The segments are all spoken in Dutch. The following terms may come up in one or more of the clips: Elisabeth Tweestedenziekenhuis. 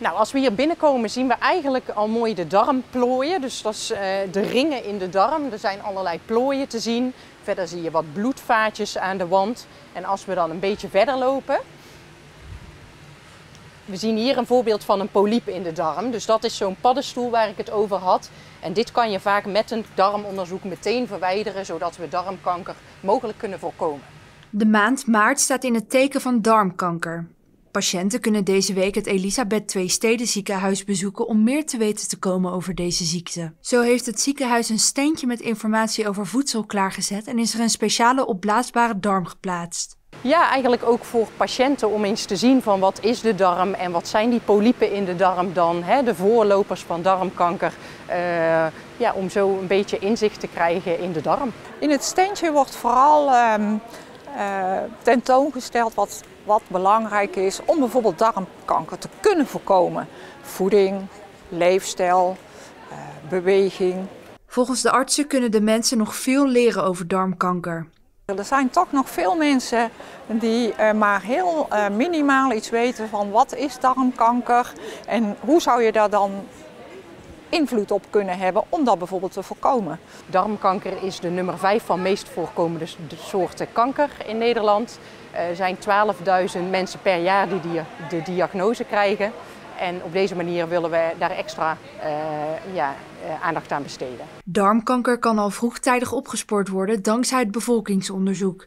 Nou, als we hier binnenkomen zien we eigenlijk al mooi de darm plooien. Dus dat is de ringen in de darm. Er zijn allerlei plooien te zien. Verder zie je wat bloedvaatjes aan de wand. En als we dan een beetje verder lopen... We zien hier een voorbeeld van een polyp in de darm. Dus dat is zo'n paddenstoel waar ik het over had. En dit kan je vaak met een darmonderzoek meteen verwijderen, zodat we darmkanker mogelijk kunnen voorkomen. De maand maart staat in het teken van darmkanker. Patiënten kunnen deze week het Elisabeth Tweestedenziekenhuis bezoeken om meer te weten te komen over deze ziekte. Zo heeft het ziekenhuis een standje met informatie over voedsel klaargezet en is er een speciale opblaasbare darm geplaatst. Ja, eigenlijk ook voor patiënten om eens te zien van wat is de darm en wat zijn die polypen in de darm dan, hè, de voorlopers van darmkanker, om zo een beetje inzicht te krijgen in de darm. In het standje wordt vooral tentoongesteld wat belangrijk is om bijvoorbeeld darmkanker te kunnen voorkomen. Voeding, leefstijl, beweging. Volgens de artsen kunnen de mensen nog veel leren over darmkanker. Er zijn toch nog veel mensen die maar heel minimaal iets weten van wat is darmkanker en hoe zou je daar dan invloed op kunnen hebben om dat bijvoorbeeld te voorkomen. Darmkanker is de nummer 5 van meest voorkomende soorten kanker in Nederland. Er zijn 12.000 mensen per jaar die de diagnose krijgen en op deze manier willen we daar extra aandacht aan besteden. Darmkanker kan al vroegtijdig opgespoord worden dankzij het bevolkingsonderzoek.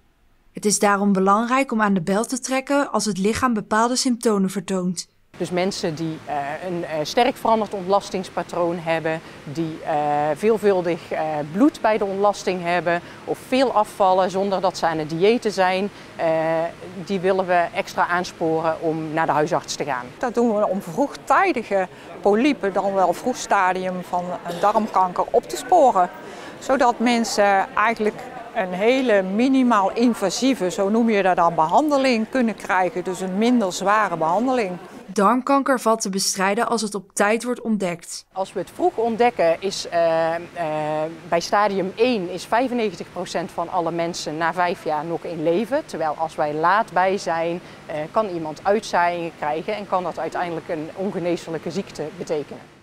Het is daarom belangrijk om aan de bel te trekken als het lichaam bepaalde symptomen vertoont. Dus mensen die een sterk veranderd ontlastingspatroon hebben, die veelvuldig bloed bij de ontlasting hebben of veel afvallen zonder dat ze aan het diëten zijn, die willen we extra aansporen om naar de huisarts te gaan. Dat doen we om vroegtijdige polypen, dan wel vroeg stadium van een darmkanker, op te sporen. Zodat mensen eigenlijk een hele minimaal invasieve, zo noem je dat dan, behandeling kunnen krijgen. Dus een minder zware behandeling. Darmkanker valt te bestrijden als het op tijd wordt ontdekt. Als we het vroeg ontdekken is bij stadium 1 is 95% van alle mensen na 5 jaar nog in leven. Terwijl als wij laat bij zijn kan iemand uitzaaiingen krijgen en kan dat uiteindelijk een ongeneeslijke ziekte betekenen.